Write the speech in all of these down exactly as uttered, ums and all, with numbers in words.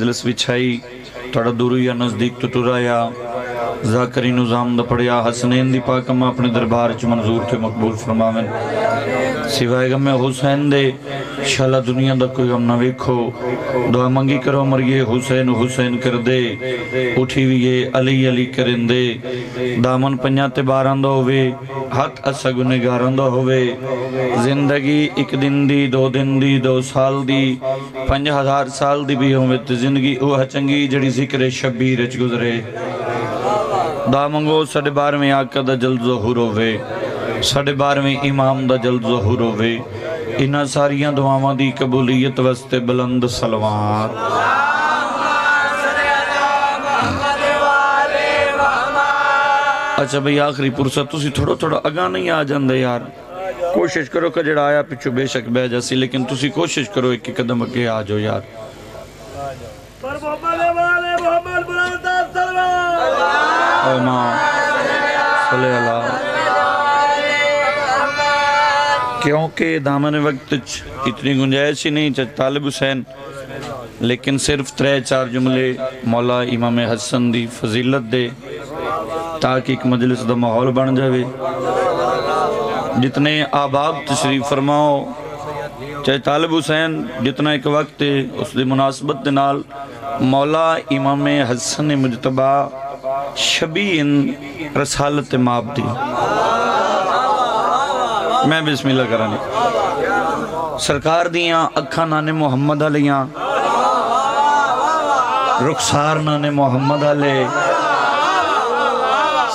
मजलिस बिछाई थोड़ा दूर या नजदीक तो तुराया जाकरी निज़ाम दा पढ़िया हसनैन दी पाकमा अपने दरबार च मंजूर ते मकबूल फरमावन। सिवाय गम हुसैन दे इंशाअल्लाह दुनिया दा कोई गम ना वेखो। दुआ मंगी करो मरिए हुसैन हुसैन कर दे उठी वीए अली अली करिंदे। दामन पंजां ते बारां दा होवे हथ असा गुनहगारां दा होवे। जिंदगी एक दिन दी दो दिन दी दो साल दी पंज हज़ार साल दी भी होवे ते जिंदगी ओह चंगी जिहड़ी ज़िक्र शबीर च गुजरे। दा मंगो साढ़े बारहवें आका दा जल्द ज़हूर होवे, साढ़े बारहवें इमाम दा जल्द ज़हूर होवे। इन्हां सारियां दुआवां दी कबूलियत वास्ते बुलंद सलवात। अच्छा भाई आखिरी फुरसत तुसी थोड़ा थोड़ा अगां नहीं आ जांदे यार, कोशिश करो कि जिहड़ा आया पिछू बेशक बह जासी लेकिन तुसी कोशिश करो एक एक कदम अगे आ जाओ यार। क्योंकि दामन वक्त इतनी गुंजाइश ही नहीं तालिब हुसैन, लेकिन सिर्फ त्रै चार जुमले मौला इमाम हसन दी फजीलत दे ताकि एक मजलिस दा माहौल बन जावे। जितने आबाब तशरीफ फरमाओ चाहे तालिब हुसैन जितना एक वक्त है उसकी मुनासबत दे नाल मौला इमाम हसन मुजतबा शबीन रसालत माप दी मैं बिस्मिल्लाह करानी सरकार दियाँ अखा नाने मुहम्मद आलियाँ रुखसार नाने मुहम्मद आले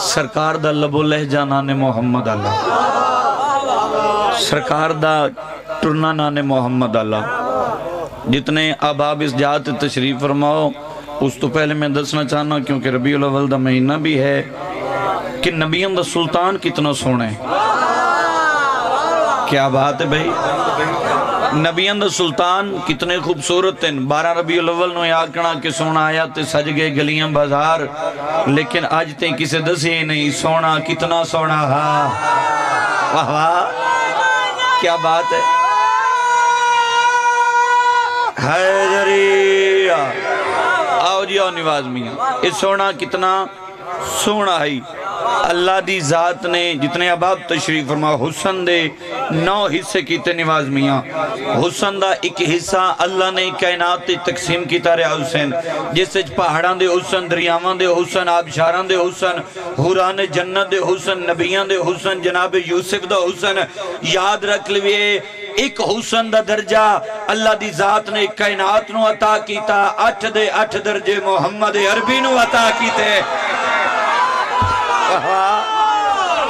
सरकार दा लबो लहजा नाने मुहम्मद आला सरकार दा टुरना नाने मुहम्मद आला। जितने आबाब इस जात तशरीफ फरमाओ उस तो पहले मैं दसना चाहना क्योंकि रबीउल अव्वल दा महीना भी है कि नबियों दा सुल्तान कितना सोहना है। क्या बात है भाई, नबियों दा सुल्तान कितने खूबसूरत हैं। बारह रबीउल अव्वल नूं आखना कि सोहना आया ते सज गए गलियां बाजार, लेकिन अज ते किसे दसे नहीं सोहना कितना सोहना। वाह वाह क्या बात है। हैदरी निवाज मियाँ ये सोना कितना सोना है। अल्लाह दी जात ने जितने अबाब तशरीफ फरमा हुसन दे नौ हिस्से कीते निवाज मियाँ। हुसन दा एक हिस्सा अल्लाह ने कायनात ते तकसीम कीता रहा हुसैन, जिस विच पहाड़ां दे हुसन दरियावां दे हुसन आबशारां दे हुसन हुरान जन्नत दे हुसन नबियां दे हुसन जनाब यूसुफ दा हुसन। याद रख लिये एक हुसन दा दर्जा अल्लाह दी जात ने कायनात नू अता कीता। अठ दे अठ दर्जे मोहम्मद अरबी नू अता कीते।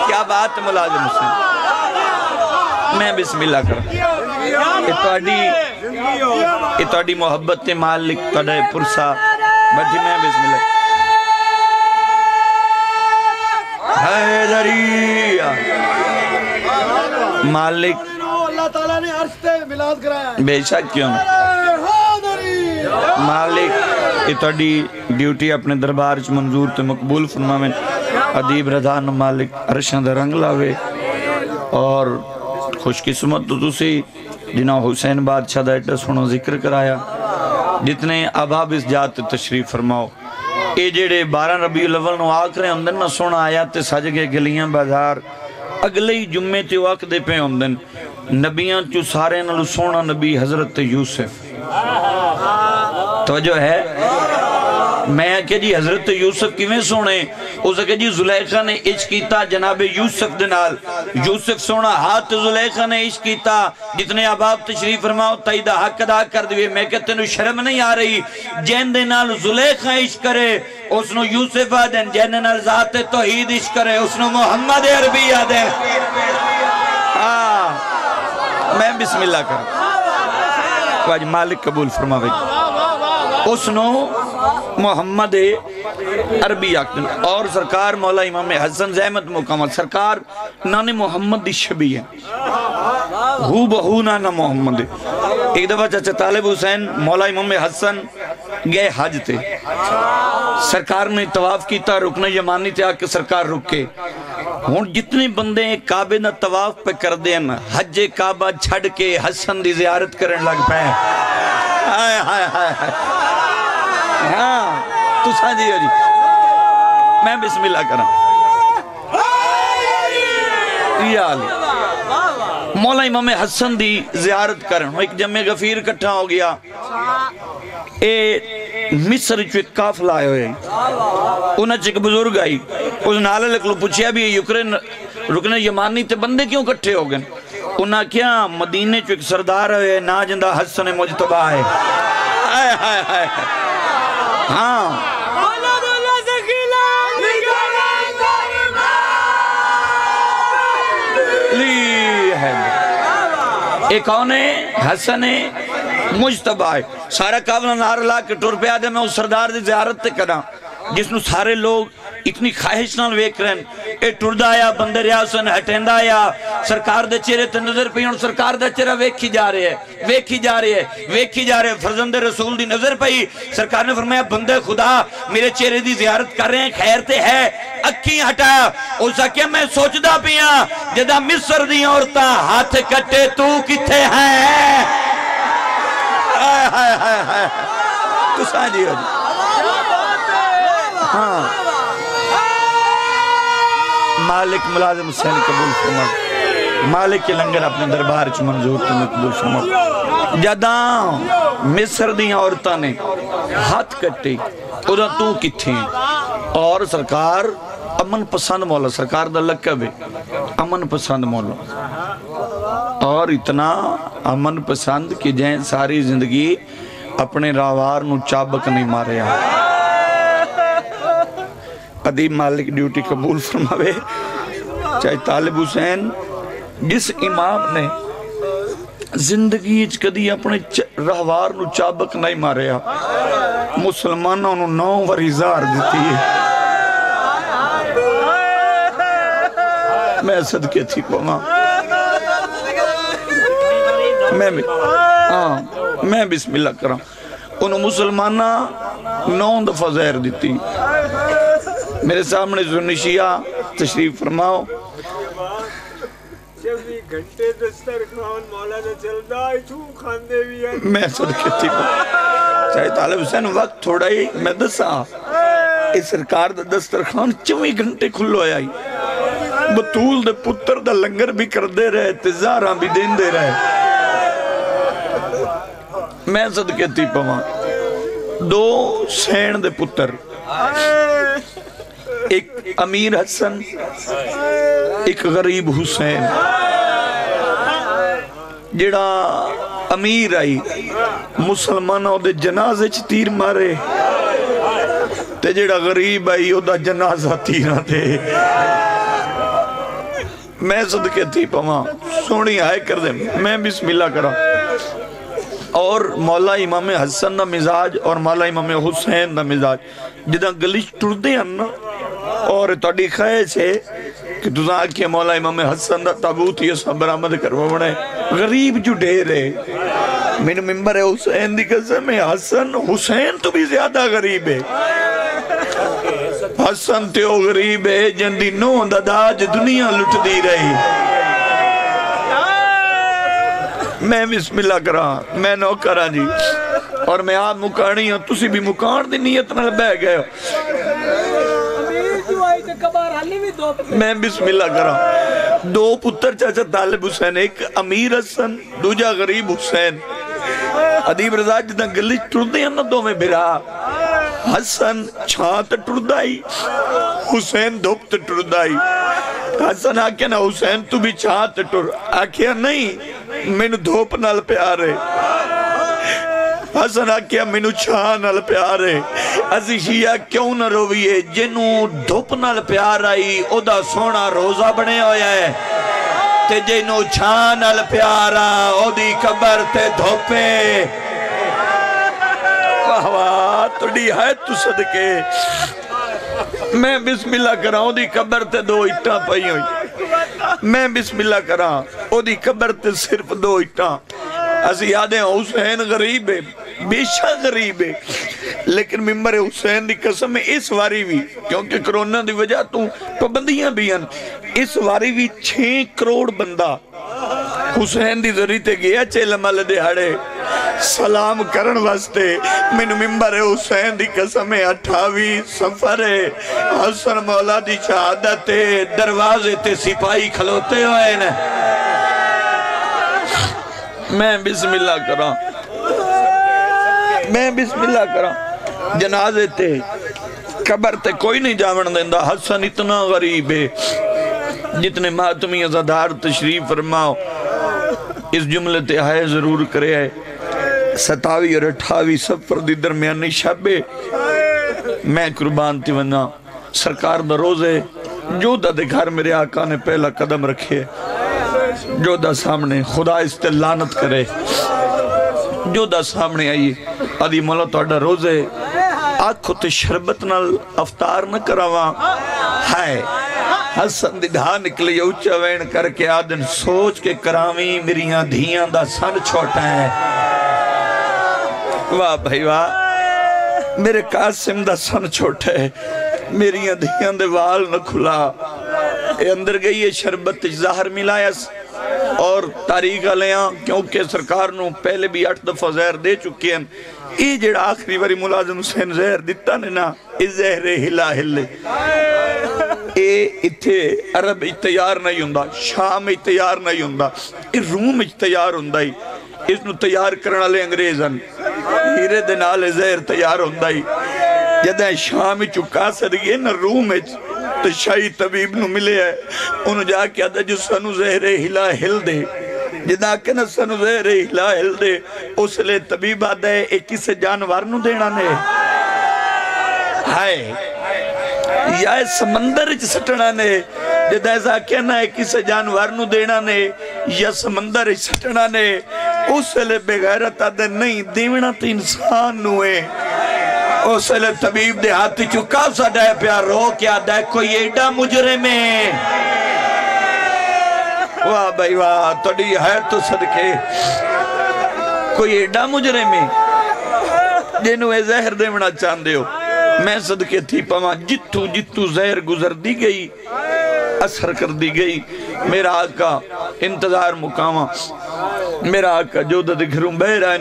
क्या बात मुलाजिम हुसैन मैं बिस्मिल्लाह कर मोहब्बत मालिक तुहाडा पुरसा बजी मैं बिस्मिल्लाह। हैदरी मालिक ताला ने अर्श पे मिलाद कराया बेशक क्यों मालिक इतड़ी ड्यूटी अपने दरबार च मंजूर ते मकबूल फरमावें। अदीब रज़ा न मालिक अर्शां दा रंग लावे। और खुशकिस्मत तो तुसी जिन्हां हुसैन बादशाह दा एड्डा सोहना जिक्र कराया। जितने अहबाब इस जात तशरीफ फरमाओ ये जेड़े बारह रबीउल अव्वल नूं आख रहे होंदे ना सोहना आया ते सज गए गलियां बाजार अगले ही जुम्मे ते आखदे पे होंदे न नबियां चू सारे नाल सोहना नबी हजरत यूसुफ। तवज्जो है मैं क्या जी हजरत यूसुफ किवें सोहने उस के जी जुलेखा ने इश्क कीता जनाब यूसुफ दे नाल। यूसुफ सोहना हाथ जुलेखा ने इश्क कीता। जितने अहबाब तशरीफ फरमाओ तई दा हक अदा कर दिए। मैं कहते तैनू शर्म नहीं आ रही जिंदे नाल जुलेखा इश्क करे उसनू यूसुफ आदन, जिंदे नाल ज़ात तौहीद इश्क करे उसनू मोहम्मद अरबी आदन। हां मैं बिस्मिल्लाह कर आज मालिक कबूल फरमावे उसनों मोहम्मद अरबी आखदन। और सरकार मौला इमाम हसन जहमत मुकामत सरकार नाने मोहम्मद दी शबी है हू बहू नाना मोहम्मद। एक दफा चाचा तालिब हुसैन मौला इमाम हसन गए हज थे सरकार ने तवाफ किया रुकने यमानी ते आके सरकार रुके। हुण जितने बंदे काबे दा तवाफ पे कर देन हजे काबा छड़ के हसन दी जियारत करन लग पे। हाय हाय हाय हाँ तुसा जी हरी मैं बिस्मिल्ला करा मौला इमाम हसन दी जियारत करन एक जमे गफीर इकट्ठा हो गया। ए मिस्र च एक काफला आया है उन्हां च एक बुजुर्ग आई उस नाल लकलू पूछया भी यूक्रेन रुकने यमानी ते बंदे क्यों इकट्ठे हो गए। उन्हें क्या मदीने च एक सरदार है ना जिंदा हसन मुजतबा है। हाय हाय हाय हाँ एक कौन है हसन मुजतबा है। सारा काबला नारा ला के टुर पे आदे मैं उस सरदार की जियारत ते करा जिसनों सारे लोग इतनी ख्वाहिश नाल वेख रहे हैं। ए टुरदा आया बंदे रियासन हटेंदा आया सरकार दे चेहरे ते नजर पई हुण सरकार दा चेहरा वेखी जा रहा है वेखी जा रहा है वेखी जा रहा है। फरजंदे रसूल दी नजर पई सरकार ने फरमाया बंदे खुदा मेरे चेहरे दी जियारत कर रहे हैं खैर ते है अक्की हटाया। उसका क्या मैं सोचदा पिया जदा मिस्र दी औरतां हाथ कटे तू किथे है। हाय हाय हाय हाय तुसा जी हां मालिक मुलाजम हुसैन कबूल फरमा मालिक के लंगर अपने दरबार च मंजूर तो मकबूल फरमा। जदा मिस्र दी औरतां ने हाथ कटे उदा तू किथे और सरकार अमन पसंद मौला सरकार दा लकब है अमन पसंद मौला और इतना अमन पसंद कि जैं सारी जिंदगी अपने रावार नू चाबक नहीं मारिया। अदीब मालिक ड्यूटी कबूल फरमावे। चाहे तालिब हुसैन जिस इमाम ने जिंदगी कदी अपने रहवार नू चाबक नहीं मारिया मुसलमानों नू नौ वारी ज़ार दिती है। मैं सदके थी पवां मैं हाँ मैं बिस्मिल्लाह करा उन्होंने मुसलमाना नौ दफा ज़हर दिती। मेरे सामने सुन्नी शिया तशरीफ फरमाओ घंटे मैं चाहे तालिब हुसैन वक्त थोड़ा ही मैं दसा इस सरकार दा दस्तरखान चौबी घंटे खुल्लो आया बतूल दे पुत्र दा लंगर भी करते रहे तिजारा भी देंदे रहे। मैं सदके ती पवां दो सैन दे पुत्र एक अमीर हसन एक गरीब हुसैन। जेड़ा अमीर आई मुसलमान ओदे जनाजे च तीर मारे ते जेड़ा गरीब आई ओदा जनाजा तीरां ते। मैं सदके थी पवां सोहणी आए कर दे मैं बिस्मिल्लाह करा और मौला इमाम हसन दा मिजाज और मौला इमाम हुसैन दा मिजाज जिदा गली टुरदे हन ना और तुहाडी ख्वाहिश है कि तुसा आखिया मौला इमाम हसन दा ताबूत ही असां बरामद करवावणा है। गरीब जो ढेर है मैनू मिंबर है हुसैन दी कसम है हसन हुसैन तो भी ज्यादा गरीब है। हसन ते ओ गरीब है जिंदी नूंह दा दाज दुनिया लुटदी रही। मैं बिस्मिल्लाह करा मैं नौकरा जी और मैं आप मुकानी हूँ तुसी भी मुकान दी नीयत नाल बह गए। मैं बिस्मिल्लाह करा दो पुत्र चाचा तालिब हुसैन एक अमीर हसन दूजा गरीब हुसैन। अदीब रजा जिदा गली टुरदे हैं ना दोवें बिरा हसन छात टुरदा आई हुसैन धुप टुरदा आई। हसन आख्या ना हुसैन तू भी छात टुर आख्या नहीं मैनू धूप नाल प्यार है। हसन आख्या मैनू छां नाल प्यार है। असीं शिया क्यों ना रोवीए जिन्नू धूप नाल प्यार आई ओदा सोहना रोजा बने होया है ते जिन्नू छां नाल प्यार आ ओदी कबर ते धोपे। वाह वाह तुडी है तू सदके। मैं बिस्मिल्लाह करा ओदी कबर ते दो इट्टां पई होई। मैं बिस्मिल्लाह करा ओदी कबर ते सिर्फ दो इट्टां। असीं यादें हुसैन गरीब है बेशा गरीब है लेकिन मिंबर हुसैन दी कसम इस वारी भी क्योंकि कोरोना दी वजह तू पाबंदियां भी हन इस वारी भी छे करोड़ बंदा हुसैन दी जरी ते गया चेलमल दिहाड़े सलाम करन वास्ते मैनू मिंबर हुसैन दी कसम है अठावी सफर है हसन मौला दी शहादत है। दरवाजे ते सिपाही खलोते हुए ने, मैं बिस्मिल्लाह करा मैं बिस्मिल्लाह करा जनाजे ते कबर ते कोई नहीं जावन देंदा। हसन इतना गरीब है, जितने मातमी अज़ादार तशरीफ फरमाओ इस जुमले ते हाय जरूर करे है। सतावी और अठावी सफर दी दरमियानी शबे मैं कुर्बान ती वना सरकार दा रोजे जोधा दे घर मेरे आका ने पहला कदम रखे। जोधा सामने खुदा इसते लानत करे, जोधा सामने आई अदी मौला तुहाडा रोजे आखो ते शरबत नाल अफतार न करावा। हाय हसन दी धा निकली उच्चा वैन करके आदन सोच के करावी मेरिया धियां दा सन छोटा है। वाह भाई वाह, मेरे कासिम दा सन छोटा है, मेरिया धियां दे वाल न खुला। ए अंदर गई है शरबत जहर मिलाया और तारीख लिया क्योंकि सरकार नू पहले भी आठ दफा जहर दे चुके हैं। ये जेड़ा आखिरी बारी मुलाजम हुसैन जहर दिता ने ना, इस जहरे हिला हिले इत्थे अरब तैयार नहीं हुंदा, शाम तैयार नहीं हुंदा, रूम तैयार हुंदा। इसनू तैयार करने वाले अंग्रेज हैं, हीरे दे नाल जहर तैयार हुंदा। जदों शाम विच कासर गए ना रूम विच ते शाही तबीब नू मिले है, उन्हू जाके आदा जो सानू जहर हिला हिल दे, जिदा आके ना सानू जहर हिला हिल दे। उसले तबीब आदा है ये किसे जानवर नू देना ने। हाय या समंदर च सटना ने, जद ऐसा कहना है किसी जानवर नू देना ने या समंदर च सटना ने। उसले बेगैरत आदे नहीं देवना तो इंसान नू है। उसले तबीब दे हाथ चु कासा डे प्यार रो के आदा कोई एडा मुजरिम है। वाह भाई वाह, तुहाडी है तो सदके कोई एडा मुजरिम है जिन्नू ए जहर देवना चाहंदे हो। मैं सदके थी पवा जितू जितू जहर गुजर दी गई असर कर दी गई। मेरा आका इंतजार मुकामा, मेरा आका जो दे घरों बह रहा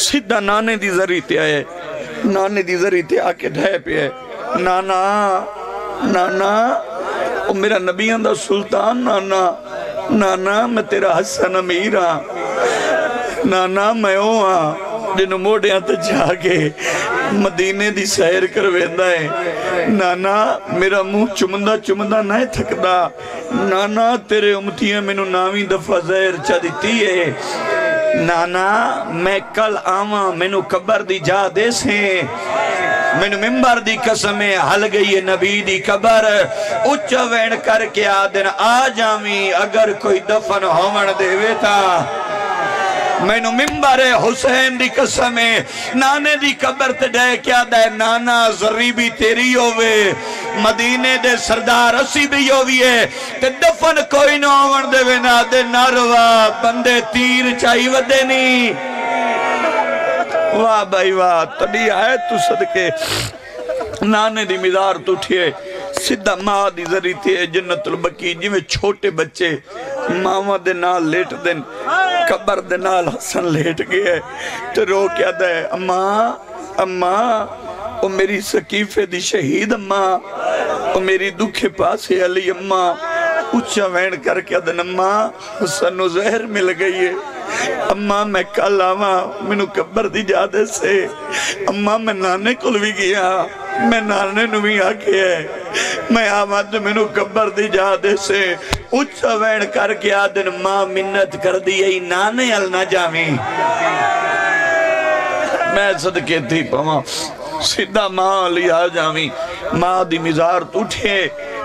सीधा नाने दी जरी ते आए, नाने दी जरी ते आके ढह पे नाना नाना ओ मेरा नबियां दा सुल्तान नाना नाना मैं तेरा हसन अमीर हाँ नाना मैं ओ हाँ जिन मोढ़िया ते जाके मदीने दी सैर करवेंदा है। नाना मेरा मुँह चुमदा चुमदा नहीं थकदा नाना, तेरे उम्मतियां मैनू नावी दफा जहर चा दिती है नाना। मैं कल आवा मैनू कबर दी जा दे से, मैनू मिंबर दी कसम है हल गई है नबी दी कबर। उच्चा वैन करके आ दिन आ जावी अगर कोई दफन होवन देवे ता। मैनू मिम्बरे हुसैन दी कसम है नाने दी कबर ते डे क्या दे नाना जरी भी तेरी होवे मदीने दे सरदार असी भी होविए ते दफन कोई ना होवन देवे ना दे नारवा बंदे तीर चाई वदे नी। वाह भाई वाह, तड़ी है तू सदके नाने दी मिजार तू उठिए सीधा माँ दी जरी थे जन्नतुल बकी जिमें छोटे बच्चे मावा दे नाल लेट देन कबर दे नाल हसन लेट गए तो रो क्या दे अम्मा अम्मा ओ मेरी सकीफे दी शहीद अम्मा ओ मेरी दुखे पासे अली अम्मा। उच्चा वैन करके आदन अम्मा हसन जहर मिल गई है अम्मा मैं कल आवा मैनू कबर दी याद से अम्मा। मैं नाने कोल भी गया, मैं नाने नू भी आखिया मैं आवा तो मैनू कबर दी याद से। उच्चा वैन करके आदन मां मिन्नत कर दी आई नाने अल ना जावी। मैं सदके थी पवा सीधा मां अली आ जावी। मां दी मिजार उठे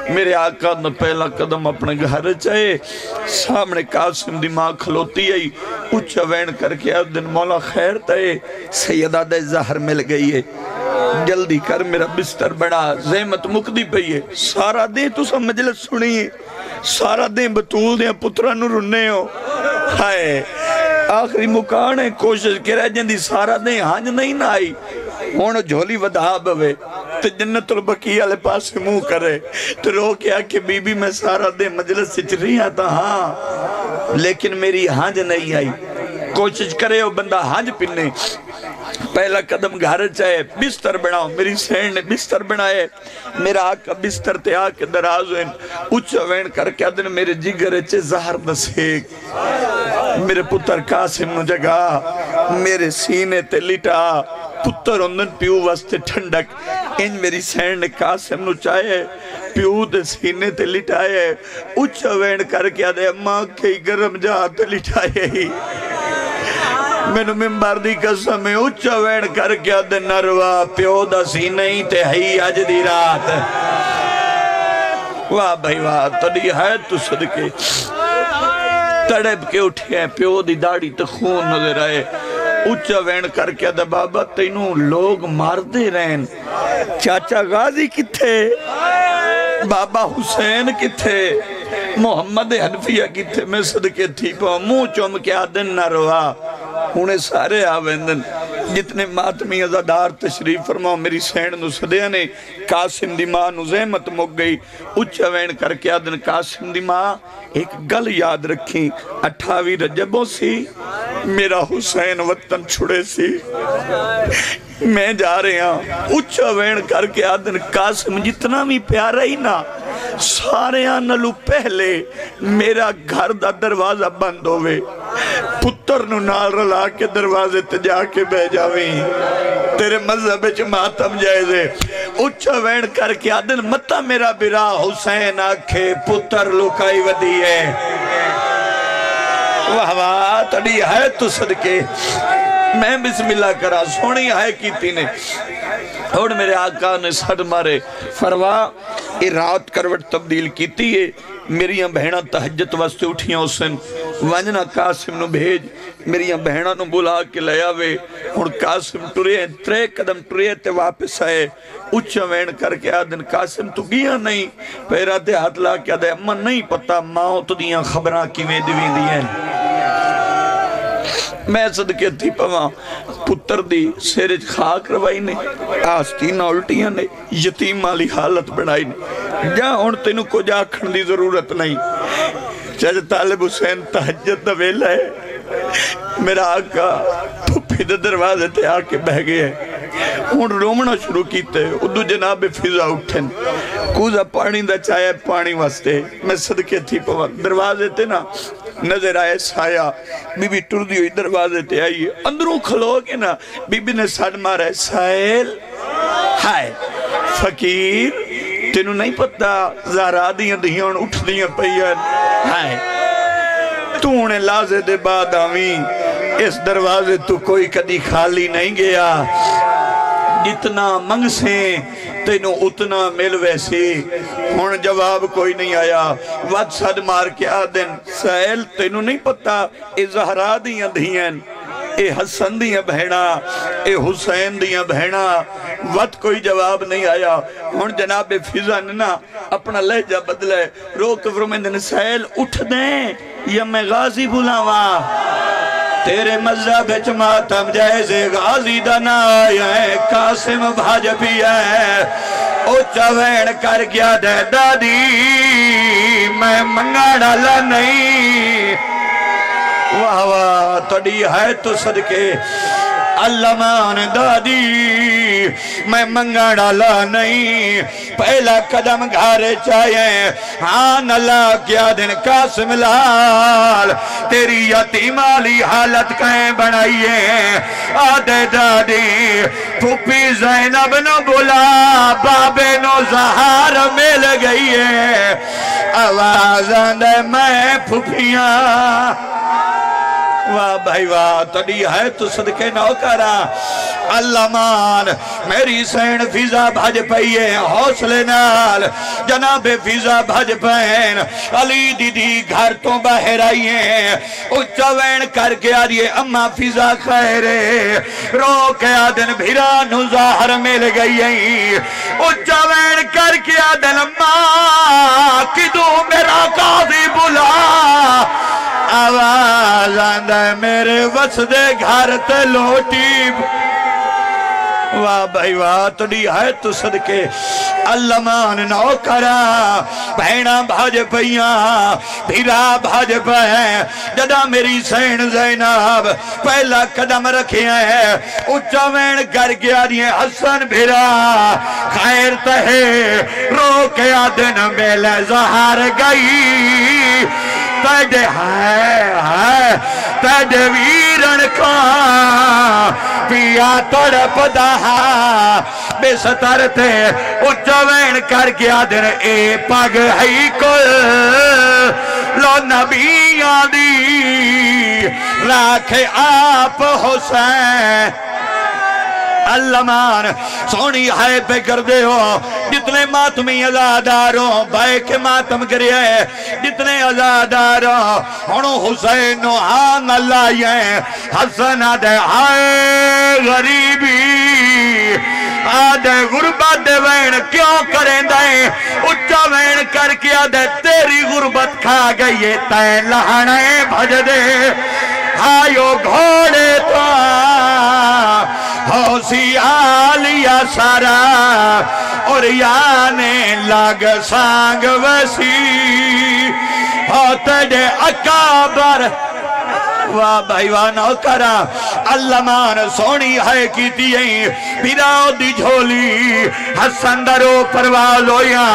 मेरे आका ने पहला कदम अपने घर चाहे सामने कासिम दी मां खलोती आई। उच्चा वैन करके आज दिन मौला खैर तय सैयदा दे जहर मिल गई है जल्दी कर मेरा बिस्तर बड़ा जहमत मुकदी पई है। सारा दिन तू मजलिस सुनी सारा दिन बतूल दे पुत्रा नू रुन्ने हो। हाय आखिरी मुकान है कोशिश करे जंदी सारा दिन हांज नहीं ना आई हुण झोली वधा बवे ते जन्नतुल बकी वाले पासे मुंह करे तो रो के आके बीबी मैं सारा दिन मजलिस सिच रही हाँ, लेकिन मेरी हांज नहीं आई। कोशिश करे वो बंदा हाज पिने। पहला कदम घर च है, बिस्तर बनाओ। मेरी सैन ने बिस्तर बनाए, मेरा आका बिस्तर ते आके दराज होन उच्चा वेण करके अदन मेरे जिगर च जहर नसेक। मेरे पुत्र कासिम नु जगा, मेरे सीने ते लिटा, पुत्र उनन पियो वास्ते ठंडक। इन मेरी सैन ने कासिम नु चाहे, पियो दे सीने ते लिटाए, उच्चा वेण करके अदे अम्मा के गरम जहां ते लिटाए ही। मैनू मिम्बर दी कसम है, उच्चा वेण करके अदे नरवा पियो दा सीने ही ते हई अज दी रात। वाह भाई वाह, तड़ी है तू सदके। तड़प के उठे प्यो दी दाढ़ी ते खून नजर आए, उच्चा वेण करके अदे बाबा तैनू लोग मारदे रहन, चाचा गाजी किथे, बाबा हुसैन किथे, मोहम्मद हनफिया किथे। मैं सदके थी पाऊं, मुंह चुम के आदन नरवा हुणे सारे आवेंदन। जितने मातमी अजादार तशरीफ फरमाओ। मेरी सैन नू सदिया ने, कासिम दी मां नू ज़हमत मुक गई, उच्चा वेण करके आदन कासिम दी मां एक गल याद रखी, अठावी रजबों सी मेरा हुसैन वतन छुड़े सी, मैं जा रहा। उच्चा वेण करके आदन कासिम जितना भी प्यारा ही ना, सारे नालों पहले मेरा घर दा दरवाजा बंद होवे, पुत्र नू नाल रला के दरवाजे ते जाके बह जावे, तेरे मजहब विच मातम जायज़ है। उच्चा वेण करके आदन मता मेरा बिरा हुसैन आखे पुत्र लुकाई वदी है। वाह वाह, तड़ी है तू सदके। मैं बिस्मिल्लाह करा, सोनी है कीती ने। और मेरे आका ने सड़ मारे फरवा ये रात करवट तब्दील कीती है। मेरिया बहना तहज्जत वास्ते उठिया, उस दिन वंजना कासिम नू भेज, मेरिया बहना नू बुला के ले आवे। हुण कासिम टुरे, त्रे कदम टुरे ते वापस आए, उच्चा वेण करके आदन कासिम तू गिया नहीं, पैरा ते हाथ ला के आदे अम्मा नहीं पता माओ तुदियां खबरां किवें दिवेंदियां। मैं सदके थी पवां, पुत्र दी सिर च खाक रवाई ने, आस्तीना उल्टियां ने, यतीम वाली हालत बनाई ने। जा हुण तैनू कुछ आखण दी जरूरत नहीं। चाचा तालिब हुसैन तहज्जत दा वेला है, मेरा आका फुफी दे दरवाजे ते आके बह गया है। हुण रोमना शुरू कीते। उदू जनाब फिजा उठन, कूजा पानी दा चाया पानी वास्ते। मैं सदके थी पवां, दरवाजे ते ना नजर आए साया, बीबी टुरदी हुई दरवाजे ते आई, अंदरों खलो के ना बीबी ने सड़ मारे, साहिल हाय फकीर तेनू नहीं पता ज़हरा दियां धीआं उठदियां पईआं, हाय तू हुणे लाजे दे बाद आवीं, इस दरवाजे तू कोई कदी खाली नहीं गया, जितना मंगसे तेनू उतना मिल वैसे। हुण जवाब कोई नहीं आया, वद सद मार के आदन साहिल तेनू नहीं पता ए ज़हरा दियां धीआं, ए हसन दियां बहणां, ए हुसैन दियां बहणां। वद कोई जवाब नहीं आया। हुण जनाब फिजा ने ना अपना लहजा बदले, रोक फरमाइंदे साहिल उठ दे या मैं गाजी बुलावा, तेरे मजहब च मातम जायज़ है, गाजी दा ना आए कासिम भाज पिया है। उच्चा वेण कर गया दे दादी मैं मंगण वाला नहीं। वाह वाह, तड़ी है तू सदके। अल्लामा ने दादी मैं मंगण वाला नहीं, पहला कदम घारे चाहे, हाँ नला क्या दिन कासिम लाल तेरी यतीमाली हालत कहें बनाइए, आदे दादी फुफी ज़ैनब न बोला बाबे नो जहार मिल गई है, आवाज़ आंदे मैं फुफिया। वाह भाई वाह, तड़ी है तू सदके नौकरा। अल्लामान मेरी सैन फिजा भज पई है, हौसले नाल जनाबे फिजा भज पैन। अली दीदी घर तो बाहर आई है, उच्चा वेण करके आ रही है, अम्मा फिजा खैरे, रो के आदन भिरा नू ज़ाहर मिल गई है। उच्चा वेण करके आदन मां किदू मेरा काजी बुला, आवाज़ आंदा मेरे वसदे घर ते लोटी। वाह भाई वाह तुड़ी है तू सदके अल्लामान नौकरा भैणा भाज पिया भीरा भाज पै जदा मेरी सैन ज़ैनब पहला कदम रखिया है उच्चा वैन कर गया हसन भीरा खैर तहे रो के दिन मेले जहार गई तज है तज वीरन का पिया तड़पदा बेसतर थे उच्चा वैन कर गया दिन ए पग है कुल लो नबिया दी राखे आप हुसैन अल्लामान सोनी है पे कर दे हो जितने मातमी अजादारों बह के मातम करे जितने अजादारों हूँ हुसैन आन लाई हसन आदे हाय गरीबी आदे गुरबा दे वैन क्यों करें उच्चा वैन करके आदे तेरी गुरबत खा गई है तै लहाने भज दे आयो घोड़े तो आलिया सारा और याने लग सांग वसी होते अकाबर वाह भाई वाह नौकरा अल्लामान सोनी है की दी झोली हसन दरो परवाल होया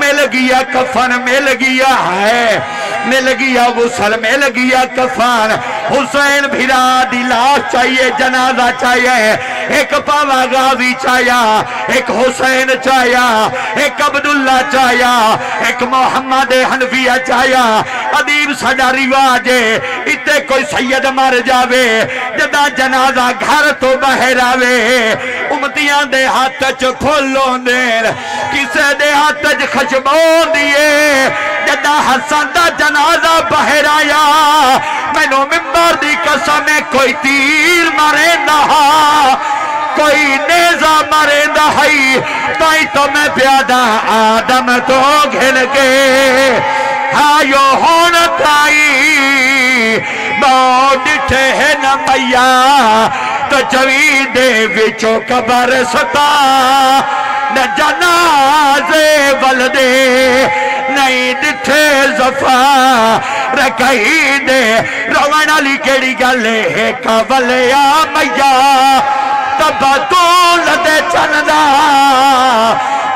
मिल गया कफन मिल गया है मिल गया गुसल मिल गया कफान हुसैन भिरा दी लाश चाहिए जनाजा चाहिए एक पावा गाजी चाया एक हुसैन चाया एक अब्दुल्ला चाया एक मोहम्मद हनफिया चाया अदीब साडा रिवाज इतने कोई सैयद मर जावे जदा जनाजा घर तो बाहर आवे उमतियां दे हाथ च खोलो देर किसे दे हाथ च खशबो दिए जदा हसन दा जनाजा बाहर आया मैनू मिंबर दी कसम है कोई तीर मारे ना कोई नेजा मारे ना ताई तो मैं प्यादा आदम तो घिल के आयो होन ताई बहुत ठे है न मैया तो चवी दे विचो कबर सता न जनाजे वल दे नहीं दिथे जफा रखी दे रोवन वाली केड़ी गल है कवलिया मैया तबा तो लदे चलदा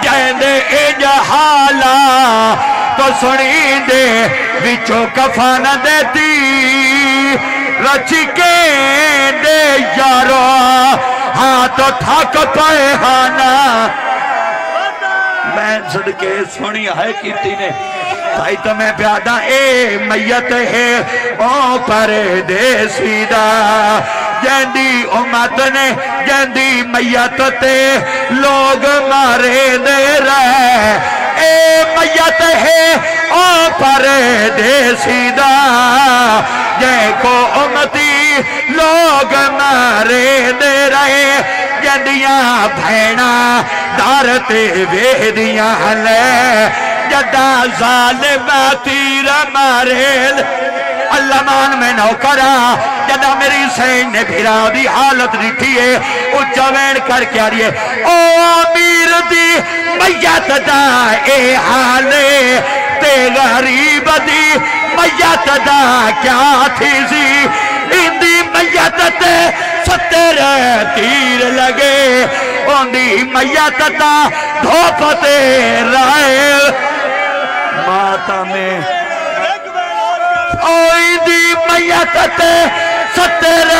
कहंदे ए जहाला तो सुनी दे विचो कफन देती रची के दे यारो हाँ तो थक पाए हाना मैं सदके सोनी है कीती ने भाई तो मैं प्यादा ए मैयत है ओ परदेसी दा जैंदी उम्मत ने जैंदी मैयत ते लोग मारे दे रहे ए मैयत है ओ परदेसी दा जै को उम्मती लोग मारे दे रहे जदियां भैना दार ते वेदियां हले जदा जालिमा तीर मारे अल्लामान में नौकरा जदा मेरी सैन ने भिरा दी हालत दिखी है उच्चा वैन करके आ रही है ओ अमीर दी मैयत दा ए हाले ते गरीब दी मैयत दा क्या थी जी इंदी मैयत ते सत्तर तीर लगे ओंदी मैया तता धोपते राय माता में ओंदी मैया तते सत्तर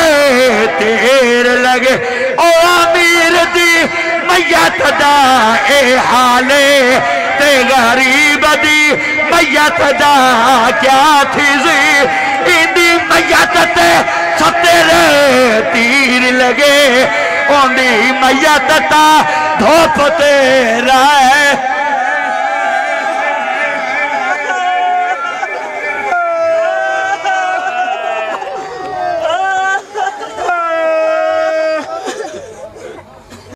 तीर लगे ओ अमीर दी मैया तदा ए हाले ते गरीब दी मैया तदा क्या थी जी इंदी मैया तते सत्तर तीर लगे ओंदी मैया तता धोपते राय।